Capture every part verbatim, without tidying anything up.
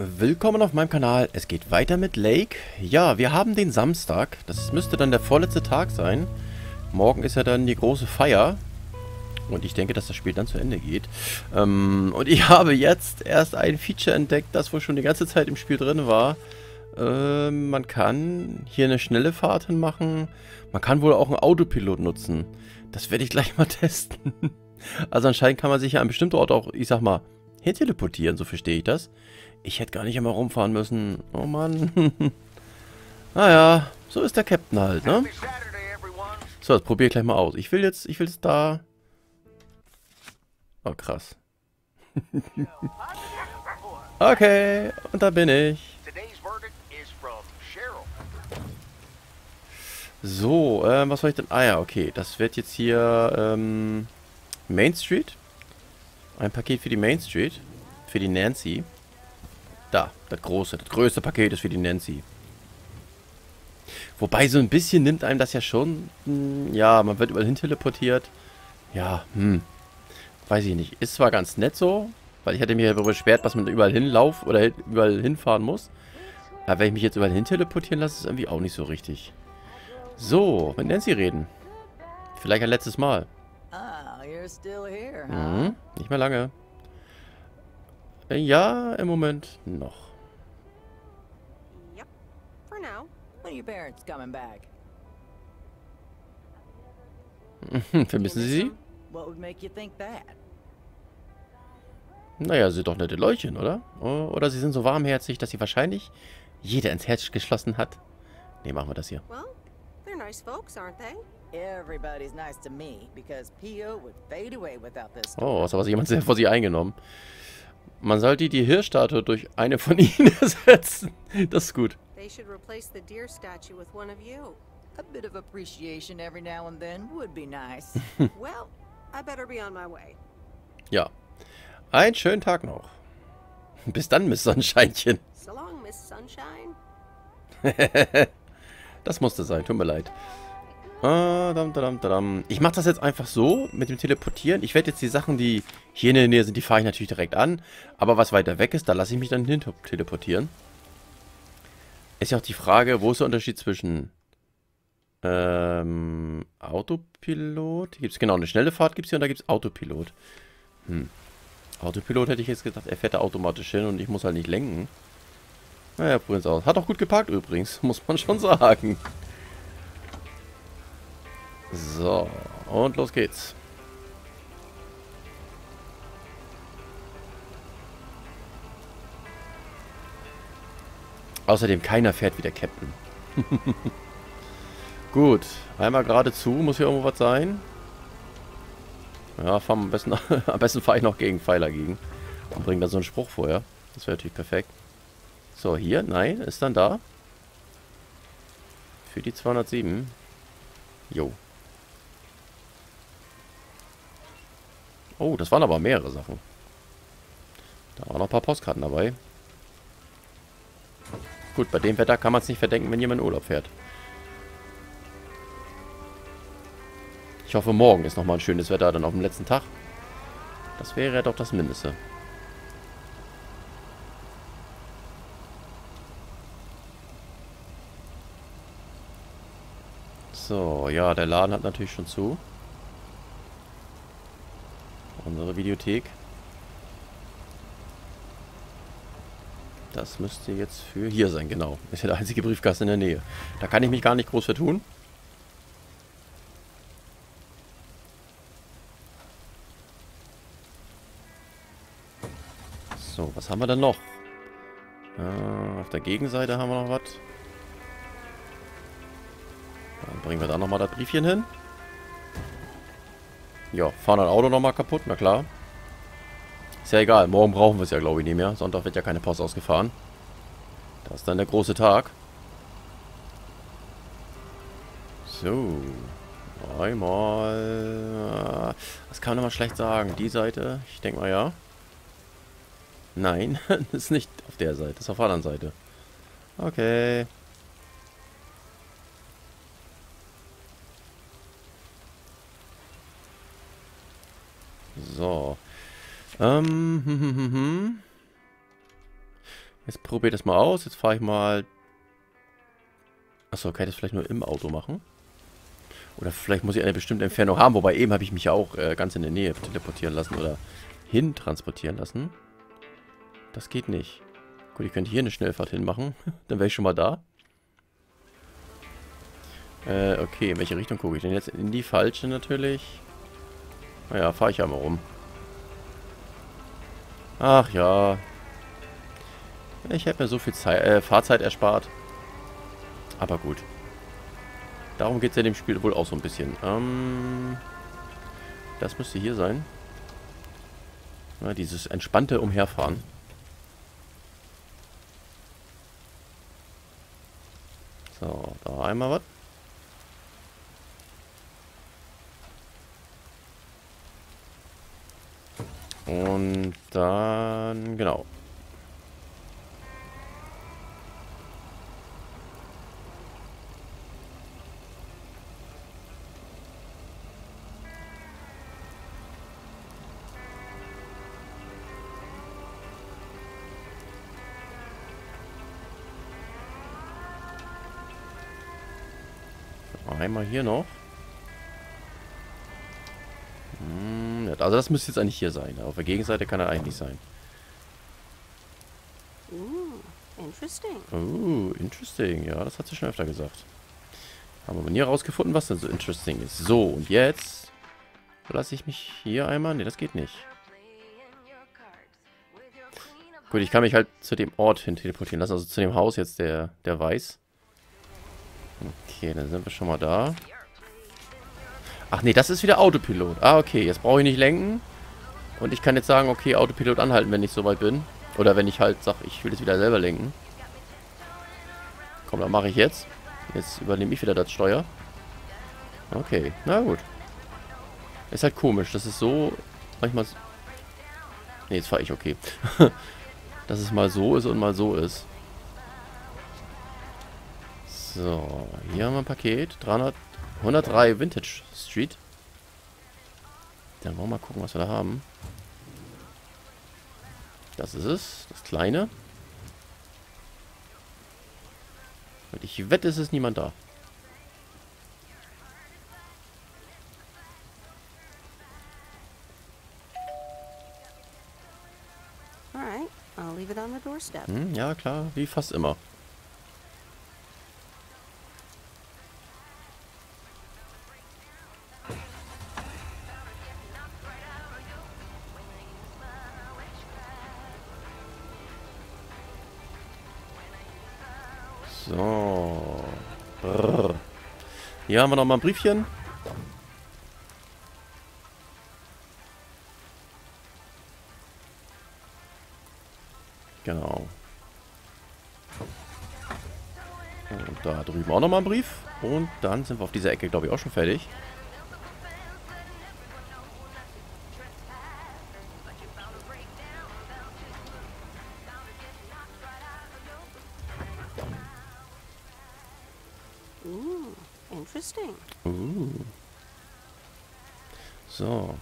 Willkommen auf meinem Kanal. Es geht weiter mit Lake. Ja, wir haben den Samstag. Das müsste dann der vorletzte Tag sein. Morgen ist ja dann die große Feier. Und ich denke, dass das Spiel dann zu Ende geht. Ähm, und ich habe jetzt erst ein Feature entdeckt, das wohl schon die ganze Zeit im Spiel drin war. Ähm, man kann hier eine schnelle Fahrt hin machen. Man kann wohl auch einen Autopilot nutzen. Das werde ich gleich mal testen. Also anscheinend kann man sich ja an bestimmte Orte auch, ich sag mal, hin teleportieren. So verstehe ich das. Ich hätte gar nicht immer rumfahren müssen. Oh Mann. Naja, so ist der Captain halt, ne? So, das probiere ich gleich mal aus. Ich will jetzt, ich will jetzt da... Oh, krass. Okay, und da bin ich. So, ähm, was soll ich denn... Ah ja, okay. Das wird jetzt hier, ähm... Main Street. Ein Paket für die Main Street. Für die Nancy. Da, das große, das größte Paket ist für die Nancy. Wobei, so ein bisschen nimmt einem das ja schon... Mh, ja, man wird überall hin teleportiert. Ja, hm. Weiß ich nicht. Ist zwar ganz nett so, weil ich hatte mich ja darüber beschwert, dass man überall hinlaufen oder überall hinfahren muss. Aber wenn ich mich jetzt überall hin teleportieren lasse, ist es irgendwie auch nicht so richtig. So, mit Nancy reden. Vielleicht ein letztes Mal. Mhm, nicht mehr lange. Ja, im Moment noch. Yep. For now. When your parents coming back? Vermissen Sie sie? What would make you think that? Naja, sie sind doch nette Leutchen, oder? Oder sie sind so warmherzig, dass sie wahrscheinlich jeder ins Herz geschlossen hat. Nee, machen wir das hier. Well, they're nice folks, aren't they? Everybody's nice to me because Pio would fade away without this. Oh, also war sich jemand sehr vor sie eingenommen. Man sollte die Hirschstatue durch eine von ihnen ersetzen. Das ist gut. Ja. Einen schönen Tag noch. Bis dann, Miss Sonnenscheinchen. So long, Miss Sunshine. Das musste sein, tut mir leid. Ich mache das jetzt einfach so mit dem Teleportieren. Ich werde jetzt die Sachen, die hier in der Nähe sind, die fahre ich natürlich direkt an. Aber was weiter weg ist, da lasse ich mich dann hin teleportieren. Ist ja auch die Frage, wo ist der Unterschied zwischen ähm, Autopilot? Hier gibt's genau eine schnelle Fahrt gibt's hier und da gibt es Autopilot. Hm. Autopilot hätte ich jetzt gedacht, er fährt da automatisch hin und ich muss halt nicht lenken. Naja, probieren wir es aus. Hat auch gut geparkt übrigens, muss man schon sagen. So, und los geht's. Außerdem, keiner fährt wie der Captain. Gut, einmal geradezu, muss hier irgendwo was sein. Ja, fahren am besten, am besten fahre ich noch gegen Pfeiler gegen. Und bringe dann so einen Spruch vorher. Das wäre natürlich perfekt. So, hier, nein, ist dann da. Für die zweihundertsieben. Jo. Oh, das waren aber mehrere Sachen. Da waren noch ein paar Postkarten dabei. Gut, bei dem Wetter kann man es nicht verdenken, wenn jemand in Urlaub fährt. Ich hoffe, morgen ist nochmal ein schönes Wetter, dann auf dem letzten Tag. Das wäre ja doch das Mindeste. So, ja, der Laden hat natürlich schon zu. Unsere Videothek. Das müsste jetzt für hier sein, genau. Ist ja der einzige Briefkasten in der Nähe. Da kann ich mich gar nicht groß vertun. So, was haben wir denn noch? Ah, auf der Gegenseite haben wir noch was. Dann bringen wir da nochmal das Briefchen hin. Ja, fahren ein Auto nochmal kaputt, na klar. Ist ja egal, morgen brauchen wir es ja, glaube ich, nicht mehr. Sonntag wird ja keine Post ausgefahren. Das ist dann der große Tag. So. Einmal. Das kann man mal schlecht sagen. Die Seite, ich denke mal ja. Nein, das ist nicht auf der Seite, das ist auf der anderen Seite. Okay. So. Ähm, hm, hm, hm, hm. Jetzt probiere ich das mal aus. Jetzt fahre ich mal... Achso, kann ich das vielleicht nur im Auto machen? Oder vielleicht muss ich eine bestimmte Entfernung haben. Wobei eben habe ich mich ja auch äh, ganz in der Nähe teleportieren lassen oder hin transportieren lassen. Das geht nicht. Gut, ich könnte hier eine Schnellfahrt hinmachen. Dann wäre ich schon mal da. Äh, okay. In welche Richtung gucke ich denn jetzt? In die falsche natürlich. Naja, fahre ich ja mal rum. Ach ja. Ich hätte mir so viel Zeit, äh, Fahrzeit erspart. Aber gut. Darum geht es ja dem Spiel wohl auch so ein bisschen. Ähm, das müsste hier sein. Na, dieses entspannte Umherfahren. So, da einmal was. Und dann, genau. Einmal hier noch. Hm, also das müsste jetzt eigentlich hier sein. Auf der Gegenseite kann er eigentlich nicht sein. Uh, interesting. Uh, interesting. Ja, das hat sie schon öfter gesagt. Haben wir nie herausgefunden, was denn so interesting ist. So, und jetzt lasse ich mich hier einmal... Ne, das geht nicht. Gut, ich kann mich halt zu dem Ort hin teleportieren lassen. Also zu dem Haus jetzt, der, der weiß. Okay, dann sind wir schon mal da. Ach nee, das ist wieder Autopilot. Ah, okay, jetzt brauche ich nicht lenken. Und ich kann jetzt sagen, okay, Autopilot anhalten, wenn ich soweit bin. Oder wenn ich halt sage, ich will jetzt wieder selber lenken. Komm, dann mache ich jetzt. Jetzt übernehme ich wieder das Steuer. Okay, na gut. Ist halt komisch, das ist so... Manchmal... Ne, jetzt fahre ich, okay. Dass es mal so ist und mal so ist. So, hier haben wir ein Paket. dreihundert, hundertdrei Vintage Street. Dann wollen wir mal gucken, was wir da haben. Das ist es, das kleine. Und ich wette, es ist niemand da. Hm, ja, klar, wie fast immer. So. Brrr. Hier haben wir nochmal ein Briefchen. Genau. Und da drüben auch nochmal ein Brief. Und dann sind wir auf dieser Ecke, glaube ich, auch schon fertig. Uh. So.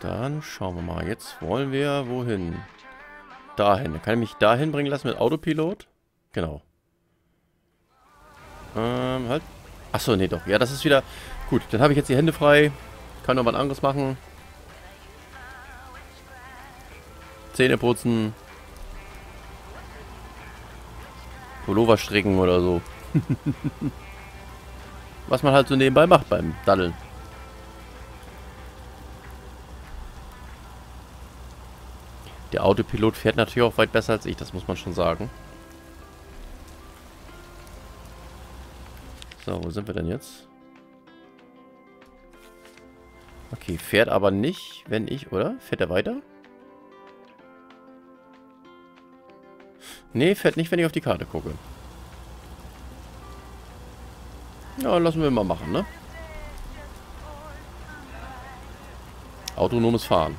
Dann schauen wir mal. Jetzt wollen wir wohin? Dahin. Kann ich mich dahin bringen lassen mit Autopilot? Genau. Ähm, halt. Achso, nee, doch. Ja, das ist wieder... Gut, dann habe ich jetzt die Hände frei. Kann noch was anderes machen. Zähne putzen. Pullover stricken oder so. Was man halt so nebenbei macht beim Daddeln. Der Autopilot fährt natürlich auch weit besser als ich, das muss man schon sagen. So, wo sind wir denn jetzt? Okay, fährt aber nicht, wenn ich, oder? Fährt er weiter? Nee, fährt nicht, wenn ich auf die Karte gucke. Ja, lassen wir mal machen, ne? Autonomes Fahren.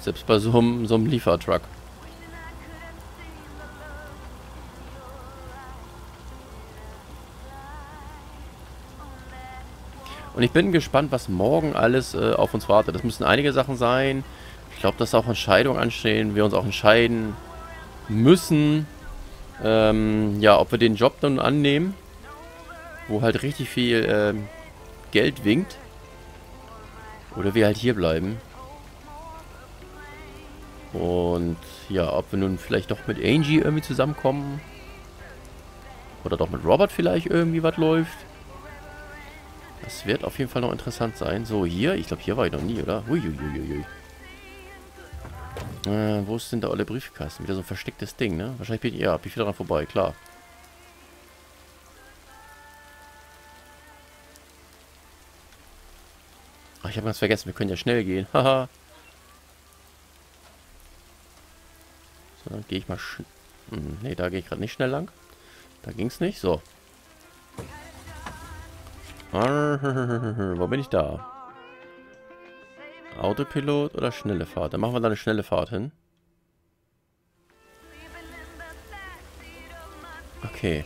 Selbst bei so einem, so einem Liefertruck. Und ich bin gespannt, was morgen alles äh, auf uns wartet. Das müssen einige Sachen sein. Ich glaube, dass auch Entscheidungen anstehen, wir uns auch entscheiden müssen, ähm, ja, ob wir den Job dann annehmen, wo halt richtig viel ähm, Geld winkt, oder wir halt hier bleiben. Und ja, ob wir nun vielleicht doch mit Angie irgendwie zusammenkommen. Oder doch mit Robert vielleicht irgendwie was läuft. Das wird auf jeden Fall noch interessant sein. So, hier. Ich glaube, hier war ich noch nie, oder? Huiuiuiui. Äh, wo ist denn der olle Briefkasten? Wieder so ein verstecktes Ding, ne? Wahrscheinlich bin ich, ja, bin ich wieder dran vorbei, klar. Ach, ich habe ganz vergessen. Wir können ja schnell gehen. Haha. So, dann gehe ich mal... Hm, ne, da gehe ich gerade nicht schnell lang. Da ging's nicht, so. Wo bin ich da? Autopilot oder schnelle Fahrt? Dann machen wir da eine schnelle Fahrt hin. Okay.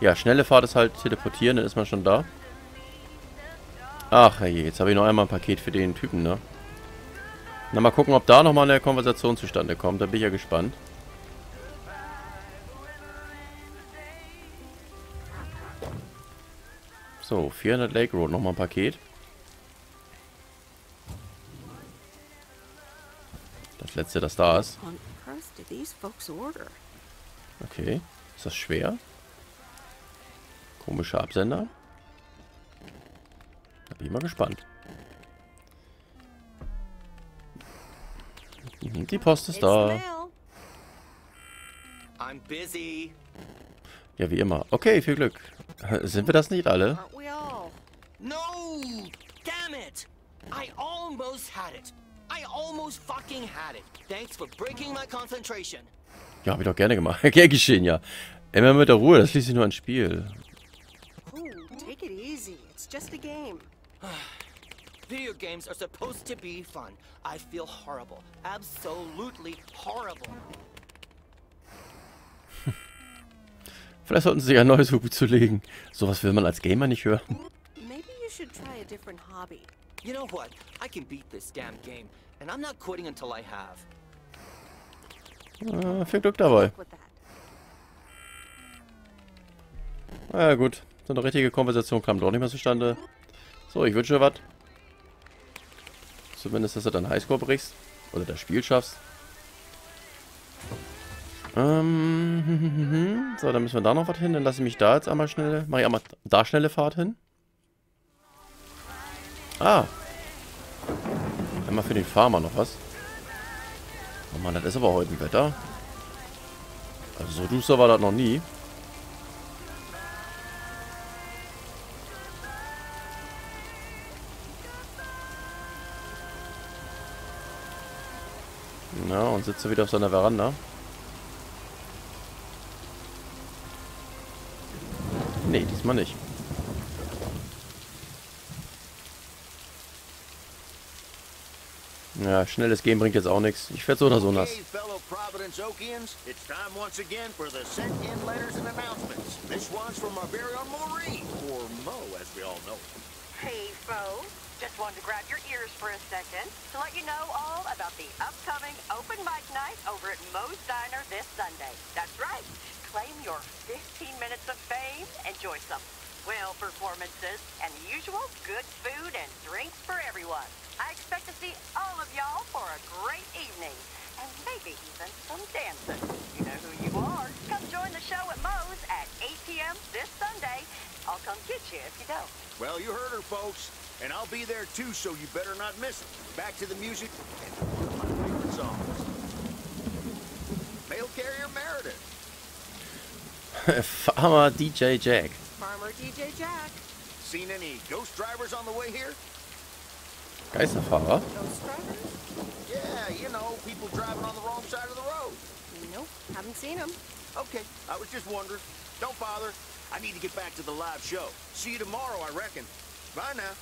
Ja, schnelle Fahrt ist halt teleportieren, dann ist man schon da. Ach, hey, jetzt habe ich noch einmal ein Paket für den Typen, ne? Na, mal gucken, ob da nochmal eine Konversation zustande kommt. Da bin ich ja gespannt. So, vierhundert Lake Road, nochmal ein Paket. Das letzte, das da ist. Okay, ist das schwer? Komischer Absender. Da bin ich mal gespannt. Die Post ist da. Ja, wie immer. Okay, viel Glück. Sind wir das nicht alle? No, damn it! I almost had it. I almost fucking had it. Thanks for breaking my concentration. Ja, hab ich doch gerne gemacht. Gern geschehen, ja. Immer mit der Ruhe, das schließt sich nur ein Spiel. Ooh, take it easy. It's just a game. Video games are supposed to be fun. I feel horrible. Absolutely horrible. Vielleicht sollten sie sich ein neues Hobby zulegen. Sowas will man als Gamer nicht hören. Ah, viel Glück dabei. Na ah, gut, so eine richtige Konversation kam doch nicht mehr zustande. So, ich wünsche dir was. Zumindest, dass du deinen Highscore brichst. Oder das Spiel schaffst. Ähm, so, dann müssen wir da noch was hin. Dann lasse ich mich da jetzt einmal schnell. Mache ich einmal da schnelle Fahrt hin. Ah. Einmal für den Farmer noch was. Oh Mann, das ist aber heute ein Wetter. Also so duster war das noch nie. Na, und sitze wieder auf seiner Veranda. Nee, diesmal nicht. Ja, schnelles Game bringt jetzt auch nichts. Ich werde so oder so nass. Claim your fifteen minutes of fame, enjoy some well performances, and the usual good food and drinks for everyone. I expect to see all of y'all for a great evening, and maybe even some dancing. You know who you are. Come join the show at Moe's at eight p m this Sunday. I'll come get you if you don't. Well, you heard her, folks, and I'll be there too, so you better not miss it. Back to the music and one of my favorite songs. Mail carrier Meredith. Farmer D J Jack. Farmer D J Jack. Seen any ghost drivers on the way here? Geisterfahrer? Ghost drivers? Yeah, you know, people driving on the wrong side of the road. Nope, haven't seen them. Okay, I was just wondering. Don't bother. I need to get back to the live show. See you tomorrow, I reckon. Bye now.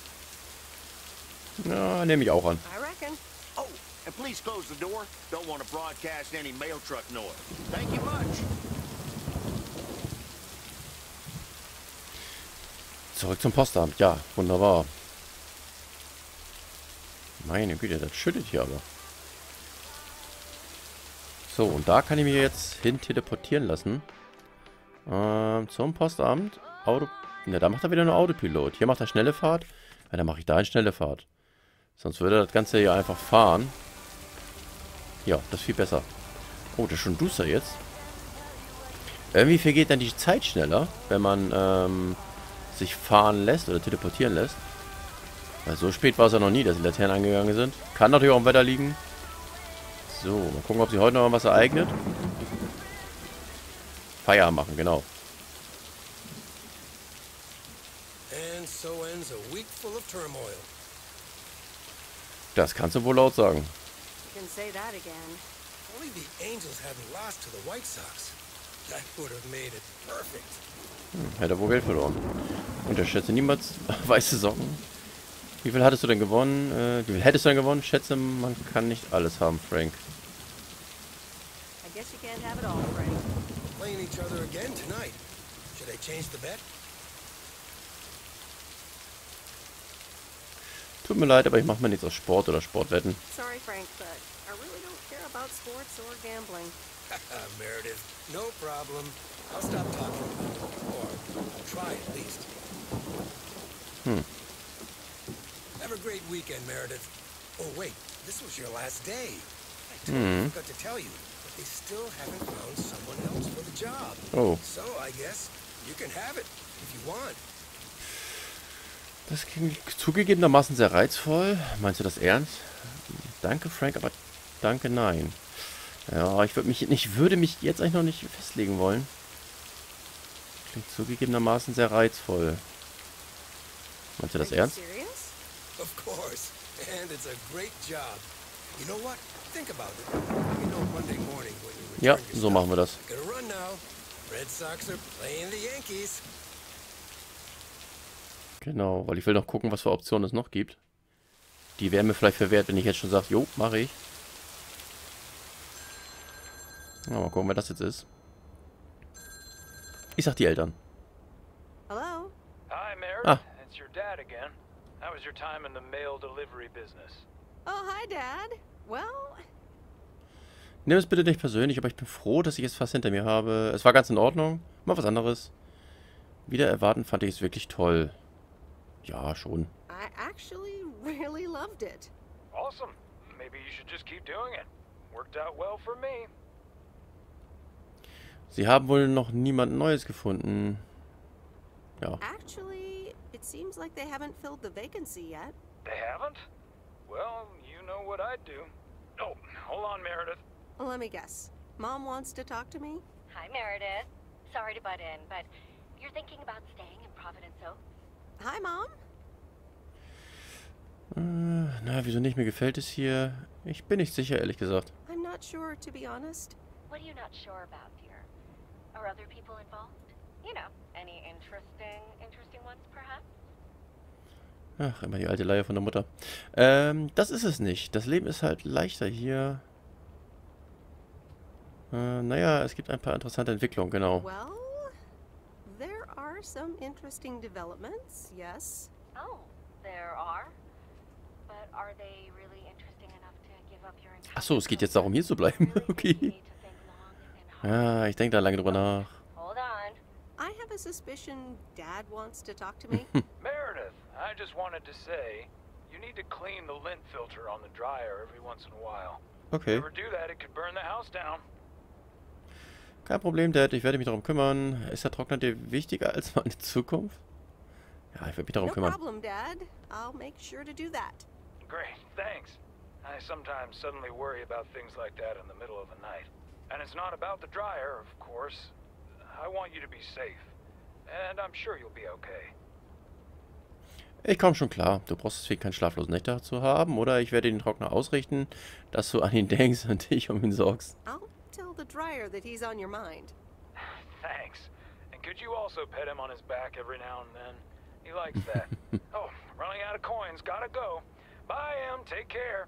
Na, nehme ich auch an. I reckon. Oh, and please close the door. Don't want to broadcast any mail truck noise. Thank you much. Zurück zum Postamt. Ja, wunderbar. Meine Güte, das schüttet hier aber. So, und da kann ich mich jetzt hin teleportieren lassen. Ähm, zum Postamt. Auto. Ne, da macht er wieder nur Autopilot. Hier macht er schnelle Fahrt. Ja, dann mache ich da eine schnelle Fahrt. Sonst würde das Ganze hier einfach fahren. Ja, das ist viel besser. Oh, das ist schon duster jetzt. Irgendwie vergeht dann die Zeit schneller, wenn man ähm, sich fahren lässt oder teleportieren lässt. Weil so spät war es ja noch nie, dass die Laternen angegangen sind. Kann natürlich auch am Wetter liegen. So, mal gucken, ob sie heute noch was ereignet. Feier machen, genau. Das kannst du wohl laut sagen. Hm, hätte wohl Geld verloren. Unterschätze niemals weiße Socken. Wie viel hattest du denn gewonnen? Äh, wie viel hättest du denn gewonnen? Schätze, man kann nicht alles haben, Frank. Tut mir leid, aber ich mache mir nichts aus Sport oder Sportwetten. Sorry, Frank, but I really don't care about sports or gambling. Meredith, no problem. I'll stop talking. Or try at least. Hm. Have a great weekend, Meredith. Oh wait, this was your last day. I forgot to tell you, but they still haven't found someone else for the job. Oh. So I guess you can have it if you want. Das ging zugegebenermaßen sehr reizvoll. Meinst du das ernst? Danke, Frank, aber danke, nein. Ja, ich würde mich, ich würde mich jetzt eigentlich noch nicht festlegen wollen. Klingt zugegebenermaßen sehr reizvoll. Meinst du das ernst? Of course, and it's a great job. You know what? Think about it. You know, Monday morning when you return. Ja, so machen wir das. Genau, weil ich will noch gucken, was für Optionen es noch gibt. Die wären mir vielleicht verwehrt, wenn ich jetzt schon sage, jo, mache ich. Na, mal gucken, wer das jetzt ist. Ich sag die Eltern. Hello. Hi, Mary. Ah. It's your dad again. How was your time in the mail delivery business? Oh, hi, Dad. Well. Nimm es bitte nicht persönlich, aber ich bin froh, dass ich es fast hinter mir habe. Es war ganz in Ordnung. Mal was anderes. Wieder erwarten fand ich es wirklich toll. Ja, schon. I actually really loved it. Awesome. Maybe you should just keep doing it. Worked out well for me. Sie haben wohl noch niemand Neues gefunden. Ja. Actually, it seems like they haven't filled the vacancy yet. They haven't? Well, you know what I'd do. Oh, hold on, Meredith. Let me guess. Mom wants to talk to me? Hi, Meredith. Sorry to butt in, but you're thinking about staying in Providence Oaks? Hi, Mom. Äh, na, wieso nicht? Mir gefällt es hier. Ich bin nicht sicher, ehrlich gesagt. I'm not sure, to be honest. What are you not sure about here? Are other people involved? You know, any interesting, interesting ones perhaps? Ach, immer die alte Leier von der Mutter. Ähm, das ist es nicht. Das Leben ist halt leichter hier. Äh, naja, es gibt ein paar interessante Entwicklungen, genau. Well, there are some interesting developments, yes. Oh, there are. But are they really interesting enough to give up your entire... Ach so, es geht jetzt darum, hier zu bleiben. Okay. Ja, ich denke da lange drüber nach. Hold on. I have a suspicion Dad wants to talk to me. Meredith, I just wanted to say, you need to clean the lint filter on the dryer every once in a while. Okay. If you do that, it could burn the house down. Kein Problem, Dad, ich werde mich darum kümmern. Ist der Trockner dir wichtiger als meine Zukunft? Ja, ich werde mich darum kümmern. No problem, Dad. I'll make sure to do that. Great, thanks. I sometimes suddenly worry about things like that in the middle of the night. And it's not about the dryer, of course. I want you to be safe. And I'm sure you'll be okay. Ich komme schon klar. Du brauchst deswegen keinen schlaflosen Nächte dazu haben, oder ich werde den Trockner ausrichten, dass du an ihn denkst und dich um ihn sorgst. I'll tell the dryer that he's on your mind. Thanks. And could you also pet him on his back every now and then? He likes that. Oh, running out of coins. Gotta go. Bye, Em. Take care.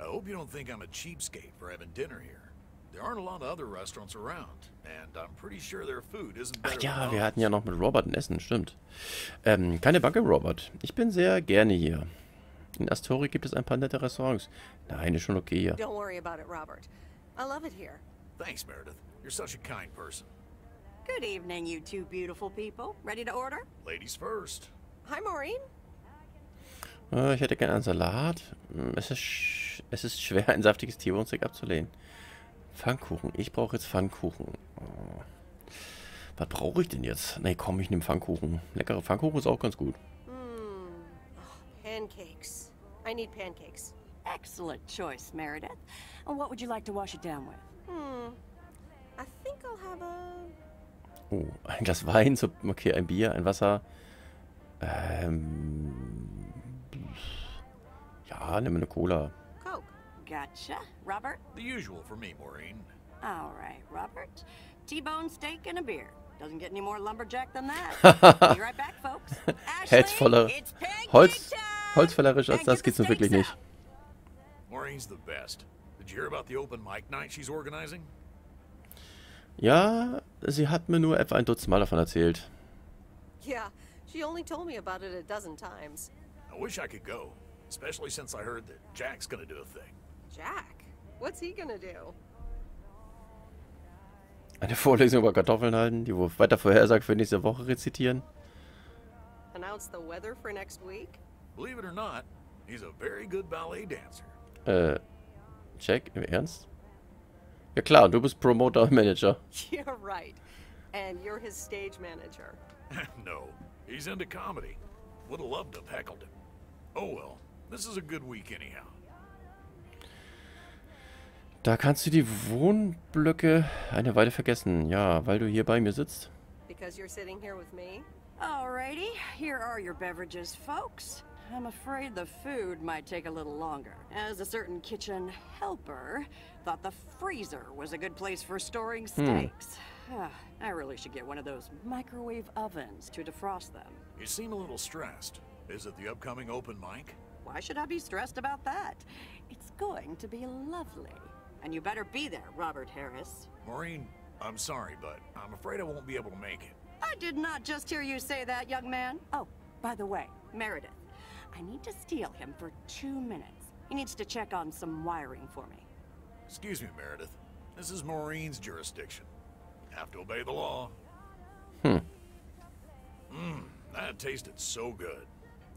I hope you don't think I'm a cheapskate for having dinner here. There aren't a lot of other restaurants around, and I'm pretty sure their food isn't better. Ach ja, wir hatten ja noch mit Robert ein Essen, stimmt. Ähm, keine Backe, Robert. Ich bin sehr gerne hier. In Astoria gibt es ein paar nette Restaurants. Nein, ist schon okay hier. Don't worry about it, Robert. I love it here. Thanks, Meredith. You're such a kind person. Good evening, you two beautiful people. Ready to order? Ladies first. Hi, Maureen. Ich hätte gerne einen Salat. Es ist, sch es ist schwer, ein saftiges T-Bone-Steak abzulehnen. Pfannkuchen. Ich brauche jetzt Pfannkuchen. Oh. Was brauche ich denn jetzt? Ne, komm, ich nehme Pfannkuchen. Leckere Pfannkuchen ist auch ganz gut. Mm. Oh, pancakes. I need pancakes. Excellent choice, Meredith. And what would you like to wash it down with? Hmm. I think I'll have a... Oh, ein Glas Wein, so, okay, ein Bier, ein Wasser. Ähm... Ja, nimm eine Cola. Coke. Gotcha. Robert? The usual for me, Maureen. All right, Robert. T-bone steak and a beer. Doesn't get any more lumberjack than that. Be right back, folks. Ashley, it's pancake time! Holzfällerisch als das geht's nun wirklich nicht. Maureen's the best. Did you hear about the open mic night she's organizing? Ja, sie hat mir nur etwa ein Dutzend Mal davon erzählt. Yeah, she only told me about it a dozen times. I wish I could go. Especially since I heard that Jack's gonna do a thing. Jack? What's he gonna do? Eine Vorlesung über Kartoffeln halten, die Wurf weiter vorhersagt für nächste Woche rezitieren. Announce the weather for next week? Believe it or not, he's a very good ballet dancer. Äh, Jack, im Ernst? Ja klar, du bist Promoter und Manager. Yeah, right. And you're his stage manager. No, he's into comedy. Would have loved to have heckled him. Oh well. This is a good week anyhow. Da kannst du die Wohnblöcke eine Weile vergessen. Ja, weil du hier bei mir sitzt. Because you're sitting here with me. Alrighty, here are your beverages, folks. I'm afraid the food might take a little longer. As a certain kitchen helper thought the freezer was a good place for storing steaks. Hm. I really should get one of those microwave ovens to defrost them. You seem a little stressed. Is it the upcoming open mic? Why should I be stressed about that? It's going to be lovely. And you better be there, Robert Harris. Maureen, I'm sorry, but I'm afraid I won't be able to make it. I did not just hear you say that, young man. Oh, by the way, Meredith, I need to steal him for two minutes. He needs to check on some wiring for me. Excuse me, Meredith. This is Maureen's jurisdiction. Have to obey the law. Hmm. Mmm, that tasted so good.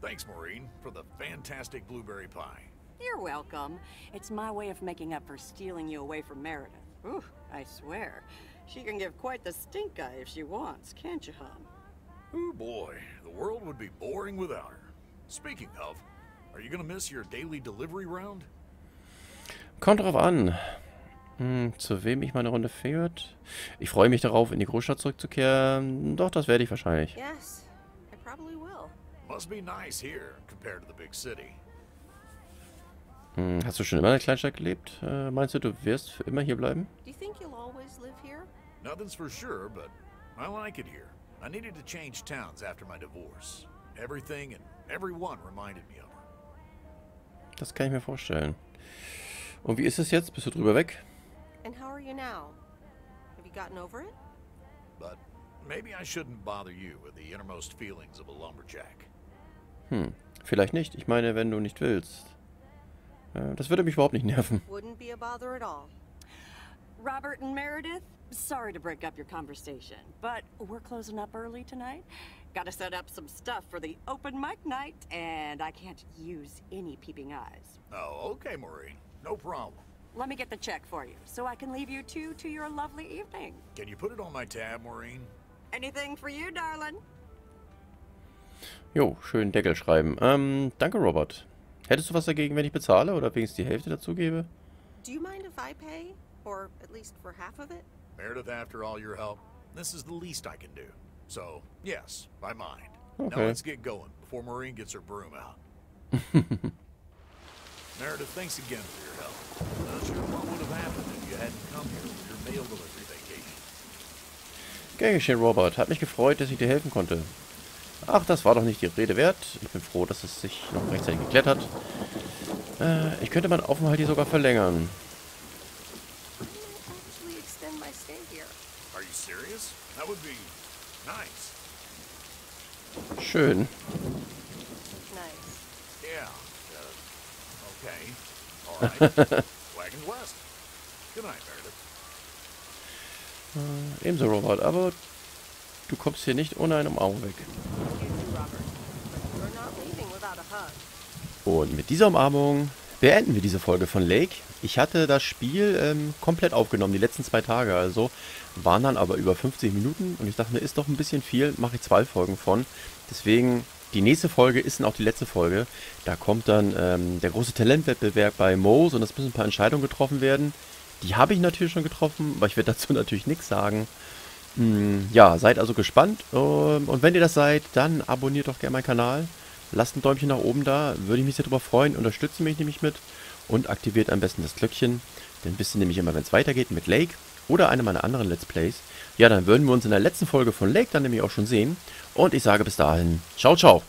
Thanks, Maureen, for the fantastic blueberry pie. You're welcome. It's my way of making up for stealing you away from Meredith. Ooh, I swear. She can give quite the stink eye if she wants, can't you, hon? Oh boy, the world would be boring without her. Speaking of, are you gonna miss your daily delivery round? Kommt drauf an, hm, zu wem ich meine Runde führt. Ich freue mich darauf, in die Großstadt zurückzukehren. Doch, das werde ich wahrscheinlich. Yes, I probably will. Must be nice here compared to the big city. Hm, hast du schon immer in der Kleinstadt gelebt? Äh, meinst du, du wirst für immer hier bleiben? Do you think you'll always live here? Nothing's for sure, but I like it here. I needed to change towns after my divorce. Everything and everyone reminded me of her. Das kann ich mir vorstellen. Und wie ist es jetzt? Bist du drüber weg? And how are you now? Have you gotten over it? But maybe I shouldn't bother you with the innermost feelings of a lumberjack. Hm, vielleicht nicht. Ich meine, wenn du nicht willst. Äh, das würde mich überhaupt nicht nerven. Wouldn't be a bother at all. Robert and Meredith, sorry to break up your conversation, but we're closing up early tonight. Gotta set up some stuff for the open mic night, and I can't use any peeping eyes. Oh, okay, Maureen. No problem. Let me get the check for you, so I can leave you two to your lovely evening. Can you put it on my tab, Maureen? Anything for you, darling. Jo, schön Deckel schreiben. Ähm, danke, Robert. Hättest du was dagegen, wenn ich bezahle oder wenigstens die Hälfte dazu gebe? Do you mind if I pay, or at least for half of it? Meredith, after all your help, this is the least I can do. So, yes, I mind. Okay. Now let's get going before Maureen gets her broom out. Meredith, thanks again for your help. Not sure what would have happened if you hadn't come here with your mail delivery vacation. Gern geschehen, Robert. Hat mich gefreut, dass ich dir helfen konnte. Ach, das war doch nicht die Rede wert. Ich bin froh, dass es sich noch rechtzeitig geklärt hat. Äh, ich könnte meinen Aufenthalt hier sogar verlängern. Schön. äh, ebenso, Robert, aber du kommst hier nicht ohne einen Umarmung weg. Und mit dieser Umarmung beenden wir diese Folge von Lake. Ich hatte das Spiel ähm, komplett aufgenommen, die letzten zwei Tage. Also waren dann aber über fünfzig Minuten und ich dachte mir, ist doch ein bisschen viel, mache ich zwei Folgen von. Deswegen, die nächste Folge ist dann auch die letzte Folge. Da kommt dann ähm, der große Talentwettbewerb bei Moe's und es müssen ein paar Entscheidungen getroffen werden. Die habe ich natürlich schon getroffen, aber ich werde dazu natürlich nichts sagen. Hm, ja, seid also gespannt und wenn ihr das seid, dann abonniert doch gerne meinen Kanal. Lasst ein Däumchen nach oben da, würde ich mich sehr darüber freuen, unterstützt mich nämlich mit und aktiviert am besten das Glöckchen, denn wisst ihr nämlich immer, wenn es weitergeht mit Lake oder einem meiner anderen Let's Plays. Ja, dann würden wir uns in der letzten Folge von Lake dann nämlich auch schon sehen und ich sage bis dahin, ciao, ciao.